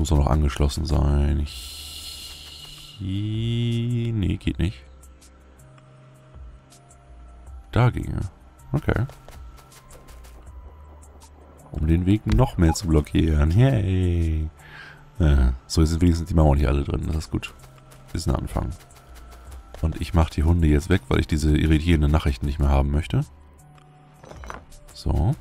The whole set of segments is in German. muss auch noch angeschlossen sein. Nee, geht nicht. Da ginge. Okay. Um den Weg noch mehr zu blockieren. Yay. So, jetzt sind wenigstens die Mauern nicht alle drin. Das ist gut. Ist ein Anfang. Und ich mache die Hunde jetzt weg, weil ich diese irritierenden Nachrichten nicht mehr haben möchte. So.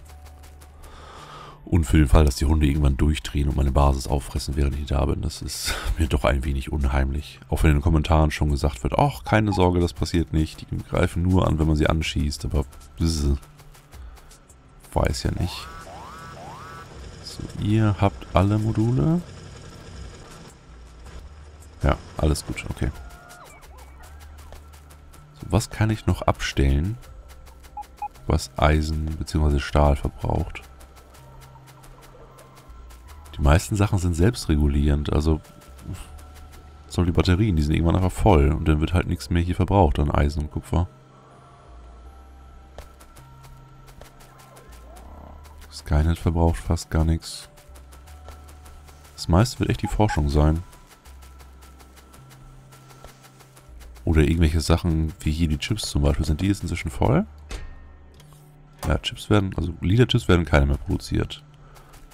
Und für den Fall, dass die Hunde irgendwann durchdrehen und meine Basis auffressen, während ich da bin, das ist mir doch ein wenig unheimlich. Auch wenn in den Kommentaren schon gesagt wird, ach, keine Sorge, das passiert nicht. Die greifen nur an, wenn man sie anschießt. Aber weiß ja nicht. So, ihr habt alle Module. Ja, alles gut, okay. So, was kann ich noch abstellen, was Eisen bzw. Stahl verbraucht? Die meisten Sachen sind selbstregulierend, also soll die Batterien, die sind irgendwann einfach voll und dann wird halt nichts mehr hier verbraucht an Eisen und Kupfer. Skynet verbraucht fast gar nichts. Das meiste wird echt die Forschung sein. Oder irgendwelche Sachen, wie hier die Chips zum Beispiel, sind die jetzt inzwischen voll? Ja, Chips werden, also Lila-Chips werden keine mehr produziert.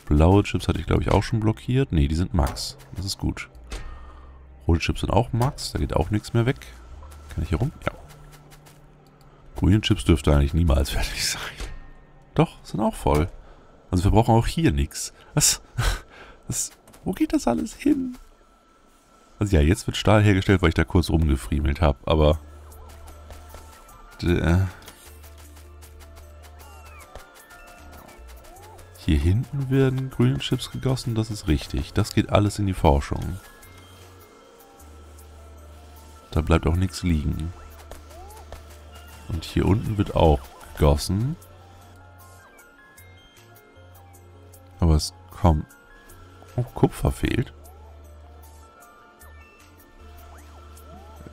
Blaue Chips hatte ich, glaube ich, auch schon blockiert. Ne, die sind Max. Das ist gut. Rote Chips sind auch Max. Da geht auch nichts mehr weg. Kann ich hier rum? Ja. Grüne Chips dürfte eigentlich niemals fertig sein. Doch, sind auch voll. Also wir brauchen auch hier nichts. Was? Wo geht das alles hin? Also ja, jetzt wird Stahl hergestellt, weil ich da kurz rumgefriemelt habe. Aber... Hier hinten werden grüne Chips gegossen, das ist richtig. Das geht alles in die Forschung. Da bleibt auch nichts liegen. Und hier unten wird auch gegossen. Aber es kommt... Oh, Kupfer fehlt.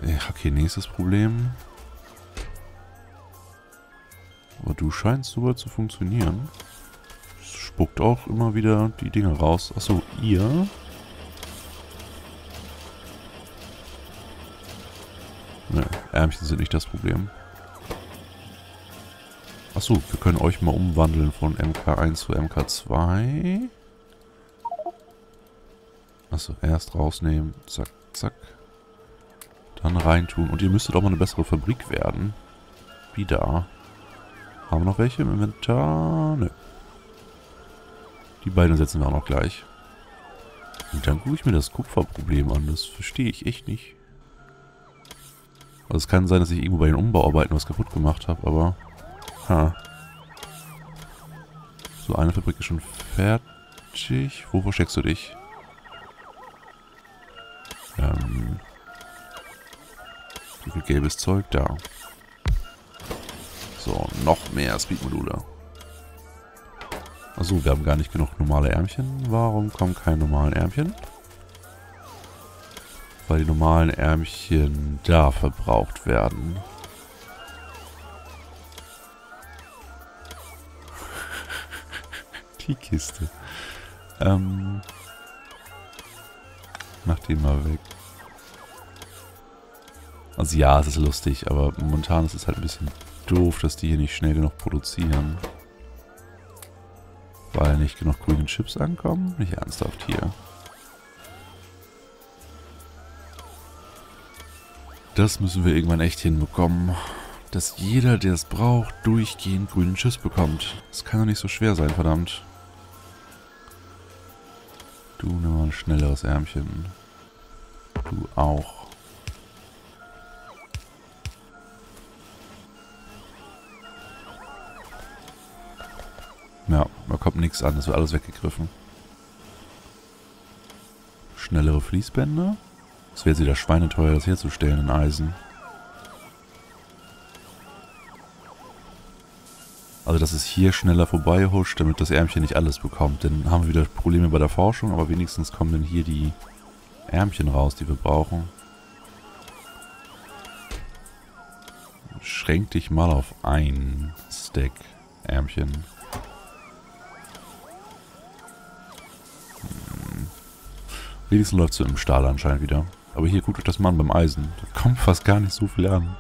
Ja, okay, nächstes Problem. Aber du scheinst super zu funktionieren. Spuckt auch immer wieder die Dinger raus. Achso, ihr. Ne, Ärmchen sind nicht das Problem. Achso, wir können euch mal umwandeln von MK1 zu MK2. Achso, erst rausnehmen. Zack, zack. Dann reintun. Und ihr müsstet auch mal eine bessere Fabrik werden. Wie da. Haben wir noch welche im Inventar? Ne. Die beiden setzen wir auch noch gleich. Und dann gucke ich mir das Kupferproblem an. Das verstehe ich echt nicht. Also es kann sein, dass ich irgendwo bei den Umbauarbeiten was kaputt gemacht habe, aber... Ha. So, eine Fabrik ist schon fertig. Wo versteckst du dich? So viel gelbes Zeug da. So, noch mehr Speedmodule. Achso, wir haben gar nicht genug normale Ärmchen. Warum kommen keine normalen Ärmchen? Weil die normalen Ärmchen da verbraucht werden. Die Kiste. Mach die mal weg. Also ja, es ist lustig, aber momentan ist es halt ein bisschen doof, dass die hier nicht schnell genug produzieren. Weil nicht genug grüne Chips ankommen. Nicht ernsthaft hier. Das müssen wir irgendwann echt hinbekommen. Dass jeder, der es braucht, durchgehend grünen Chips bekommt. Das kann doch nicht so schwer sein, verdammt. Du, nimm mal ein schnelleres Ärmchen. Du auch. Ja, da kommt nichts an, das wird alles weggegriffen. Schnellere Fließbänder? Das wäre jetzt wieder schweineteuer, das herzustellen in Eisen. Also dass es hier schneller vorbei huscht, damit das Ärmchen nicht alles bekommt. Dann haben wir wieder Probleme bei der Forschung, aber wenigstens kommen dann hier die Ärmchen raus, die wir brauchen. Schränk dich mal auf ein Stack Ärmchen. Wenigstens läuft es im Stahl anscheinend wieder. Aber hier guckt euch das mal an beim Eisen. Da kommt fast gar nicht so viel an.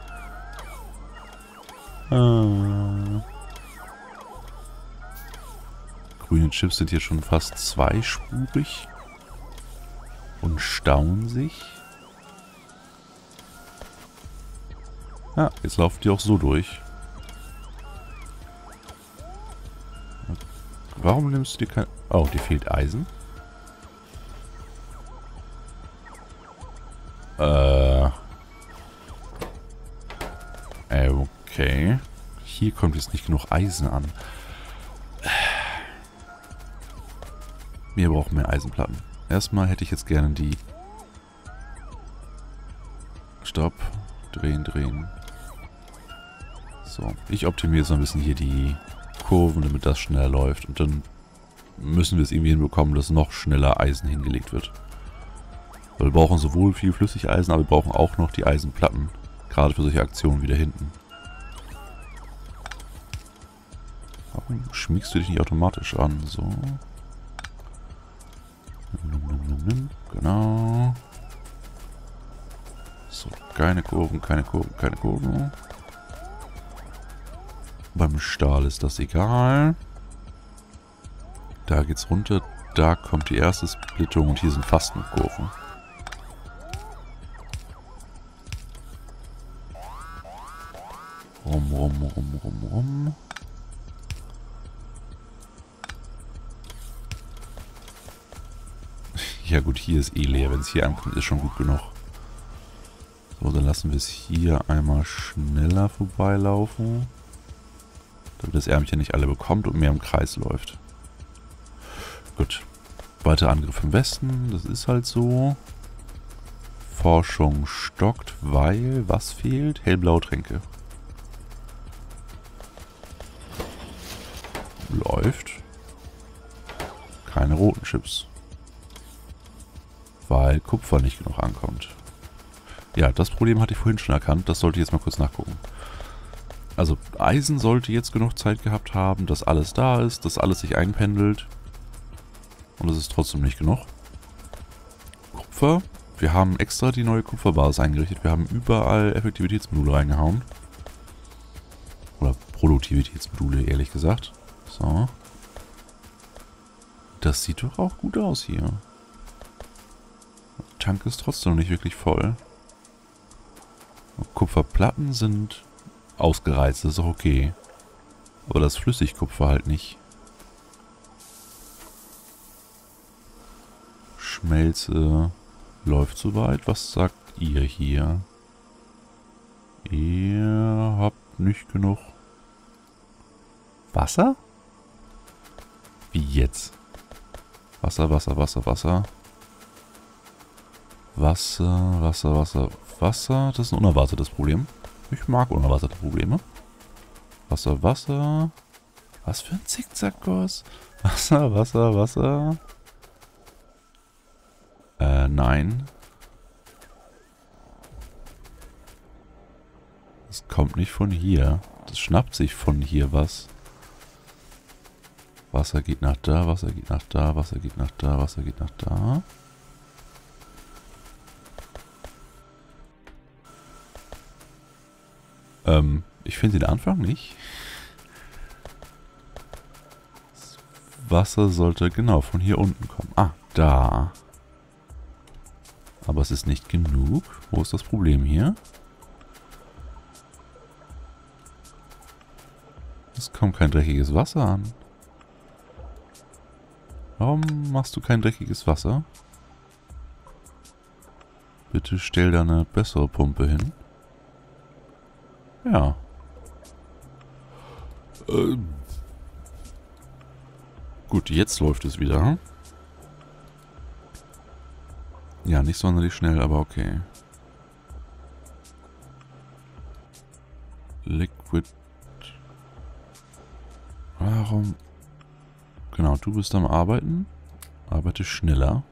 Grüne Chips sind hier schon fast zweispurig. Und stauen sich. Ah, jetzt laufen die auch so durch. Warum nimmst du dir kein... Oh, dir fehlt Eisen? Okay. Hier kommt jetzt nicht genug Eisen an. Wir brauchen mehr Eisenplatten. Erstmal hätte ich jetzt gerne die... Stopp. Drehen. So, ich optimiere so ein bisschen hier die Kurven, damit das schneller läuft. Und dann müssen wir es irgendwie hinbekommen, dass noch schneller Eisen hingelegt wird. Weil wir brauchen sowohl viel Flüssigeisen, aber wir brauchen auch noch die Eisenplatten. Gerade für solche Aktionen wie da hinten. Warum schmiegst du dich nicht automatisch an? So. Genau. So, keine Kurven. Beim Stahl ist das egal. Da geht's runter. Da kommt die erste Splittung und hier sind fast nur Kurven. Rum. Ja gut, hier ist eh leer. Wenn es hier ankommt, ist schon gut genug. So, dann lassen wir es hier einmal schneller vorbeilaufen. Damit das Ärmchen nicht alle bekommt und mehr im Kreis läuft. Gut. Weiter Angriff im Westen. Das ist halt so. Forschung stockt, weil... Was fehlt? Hellblautränke. Läuft. Keine roten Chips. Weil Kupfer nicht genug ankommt. Ja, das Problem hatte ich vorhin schon erkannt. Das sollte ich jetzt mal kurz nachgucken. Also Eisen sollte jetzt genug Zeit gehabt haben, dass alles da ist, dass alles sich einpendelt. Und das ist trotzdem nicht genug. Kupfer. Wir haben extra die neue Kupferbasis eingerichtet. Wir haben überall Effektivitätsmodule reingehauen. Oder Produktivitätsmodule, ehrlich gesagt. So. Das sieht doch auch gut aus hier. Der Tank ist trotzdem nicht wirklich voll. Kupferplatten sind ausgereizt, das ist auch okay. Aber das Flüssigkupfer halt nicht. Schmelze läuft soweit. Was sagt ihr hier? Ihr habt nicht genug Wasser? Wie jetzt? Wasser. Das ist ein unerwartetes Problem. Ich mag unerwartete Probleme. Wasser. Was für ein Zickzackkurs. Wasser. Nein. Das kommt nicht von hier. Das schnappt sich von hier was. Wasser geht nach da. Ich finde den Anfang nicht. Das Wasser sollte genau von hier unten kommen. Ah, da. Aber es ist nicht genug. Wo ist das Problem hier? Es kommt kein dreckiges Wasser an. Warum machst du kein dreckiges Wasser? Bitte stell da eine bessere Pumpe hin. Ja. Gut, jetzt läuft es wieder. Ja, nicht sonderlich schnell, aber okay. Liquid. Warum? Genau, du bist am Arbeiten. Arbeite schneller.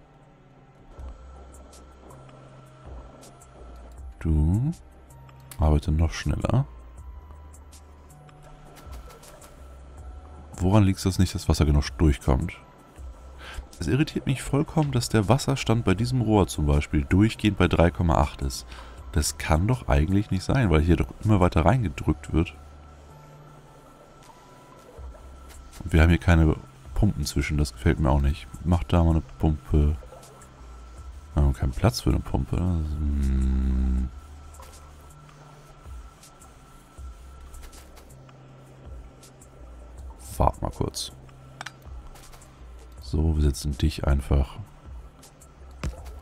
Du... Arbeite noch schneller. Woran liegt es, dass nicht das Wasser genug durchkommt? Es irritiert mich vollkommen, dass der Wasserstand bei diesem Rohr zum Beispiel durchgehend bei 3,8 ist. Das kann doch eigentlich nicht sein, weil hier doch immer weiter reingedrückt wird. Und wir haben hier keine Pumpen zwischen, das gefällt mir auch nicht. Macht da mal eine Pumpe. Wir haben keinen Platz für eine Pumpe. Warte mal kurz. So, wir setzen dich einfach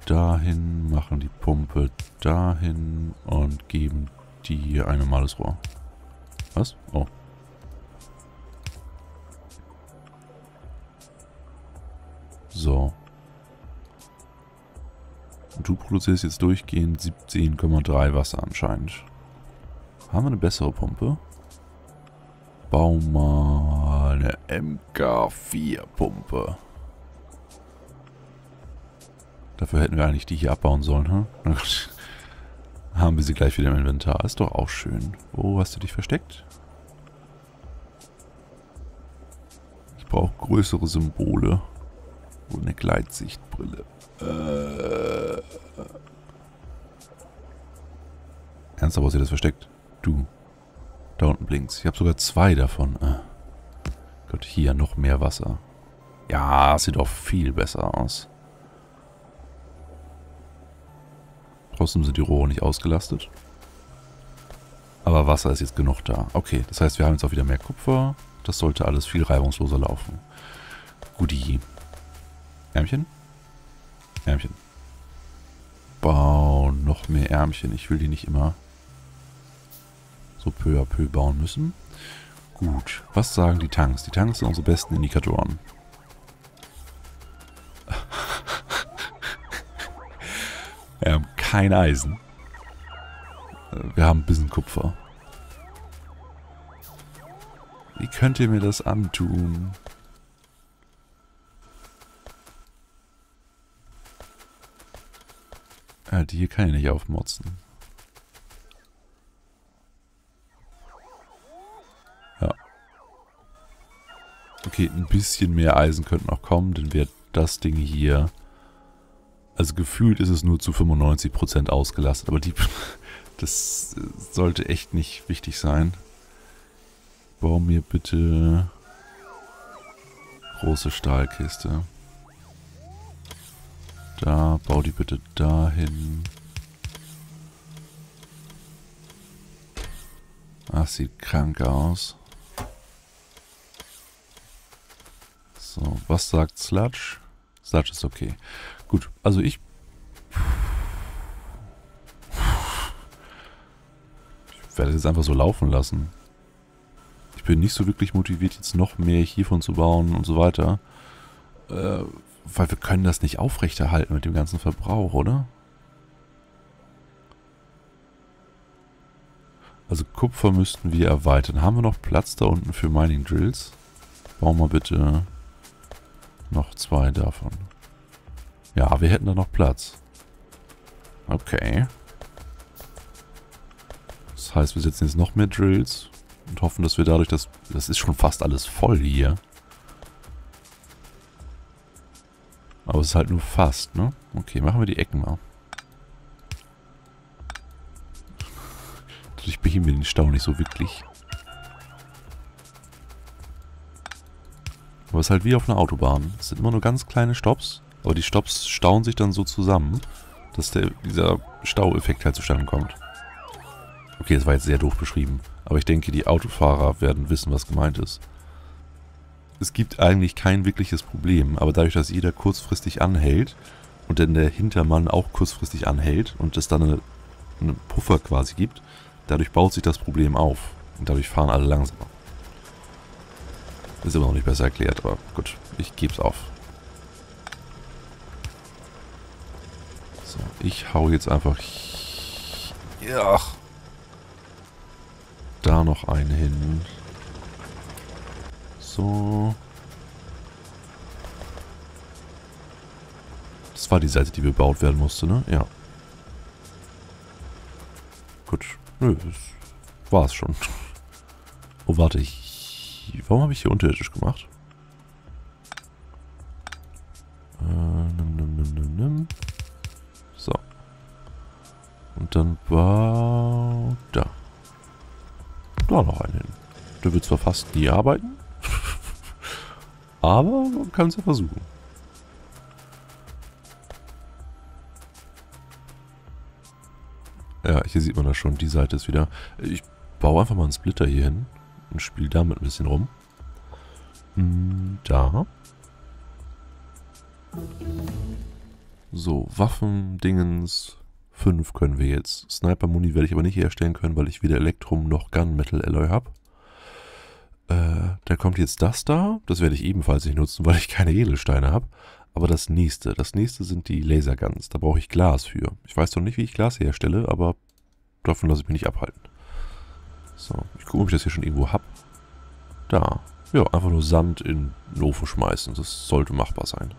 dahin, machen die Pumpe dahin und geben dir ein normales Rohr. Was? Oh. So. Du produzierst jetzt durchgehend 17,3 Wasser anscheinend. Haben wir eine bessere Pumpe? Bau mal eine MK4-Pumpe. Dafür hätten wir eigentlich die hier abbauen sollen, hm? Haben wir sie gleich wieder im Inventar. Ist doch auch schön. Wo hast du dich versteckt? Ich brauche größere Symbole. Und eine Gleitsichtbrille. Ernsthaft, wo ist das versteckt? Du. Da unten blinkt's. Ich habe sogar zwei davon. Gott, hier noch mehr Wasser. Ja, sieht auch viel besser aus. Trotzdem sind die Rohre nicht ausgelastet. Aber Wasser ist jetzt genug da. Okay, das heißt, wir haben jetzt auch wieder mehr Kupfer. Das sollte alles viel reibungsloser laufen. Guti. Ärmchen? Ärmchen. Bau noch mehr Ärmchen. Ich will die nicht immer so peu à peu bauen müssen. Gut. Was sagen die Tanks? Die Tanks sind unsere besten Indikatoren. Wir haben kein Eisen. Wir haben ein bisschen Kupfer. Wie könnt ihr mir das antun? Ah, die hier kann ich nicht aufmotzen. Ja. Okay, ein bisschen mehr Eisen könnte noch kommen, denn wäre das Ding hier... Also gefühlt ist es nur zu 95% ausgelastet, aber die, das sollte echt nicht wichtig sein. Bau mir bitte große Stahlkiste. Da, bau die bitte dahin. Ach, sieht krank aus. So, was sagt Sludge? Sludge ist okay. Gut, also ich werde es jetzt einfach so laufen lassen. Ich bin nicht so wirklich motiviert, jetzt noch mehr hiervon zu bauen und so weiter. Weil wir können das nicht aufrechterhalten mit dem ganzen Verbrauch, oder? Also Kupfer müssten wir erweitern. Haben wir noch Platz da unten für Mining Drills? Bauen wir bitte noch zwei davon. Ja, wir hätten da noch Platz. Okay. Das heißt, wir setzen jetzt noch mehr Drills und hoffen, dass wir dadurch das... Das ist schon fast alles voll hier. Aber es ist halt nur fast, ne? Okay, machen wir die Ecken mal. Dadurch beheben wir den Stau nicht so wirklich. Aber es ist halt wie auf einer Autobahn. Es sind immer nur ganz kleine Stops. Aber die Stops stauen sich dann so zusammen, dass dieser Staueffekt halt zustande kommt. Okay, das war jetzt sehr doof beschrieben. Aber ich denke, die Autofahrer werden wissen, was gemeint ist. Es gibt eigentlich kein wirkliches Problem, aber dadurch, dass jeder kurzfristig anhält und dann der Hintermann auch kurzfristig anhält und es dann eine Puffer quasi gibt, dadurch baut sich das Problem auf und dadurch fahren alle langsamer. Ist immer noch nicht besser erklärt, aber gut, ich gebe es auf. So, ich hau jetzt einfach da noch einen hin. So. Das war die Seite, die bebaut werden musste, ne? Ja. Gut. Nö, das war's schon. Oh, warte. Warum habe ich hier unterirdisch gemacht? Computer wird zwar fast nie arbeiten, aber man kann es ja versuchen. Ja, hier sieht man das schon, die Seite ist wieder... Ich baue einfach mal einen Splitter hier hin und spiele damit ein bisschen rum. Da. So, Waffen, Dingens... 5 können wir jetzt. Sniper-Muni werde ich aber nicht herstellen können, weil ich weder Elektrum noch Gunmetal-Alloy habe. Da kommt jetzt das da. Das werde ich ebenfalls nicht nutzen, weil ich keine Edelsteine habe. Aber das nächste. Das nächste sind die Laserguns. Da brauche ich Glas für. Ich weiß noch nicht, wie ich Glas herstelle, aber davon lasse ich mich nicht abhalten. So, ich gucke, ob ich das hier schon irgendwo habe. Da. Ja, einfach nur Sand in Lofe schmeißen. Das sollte machbar sein.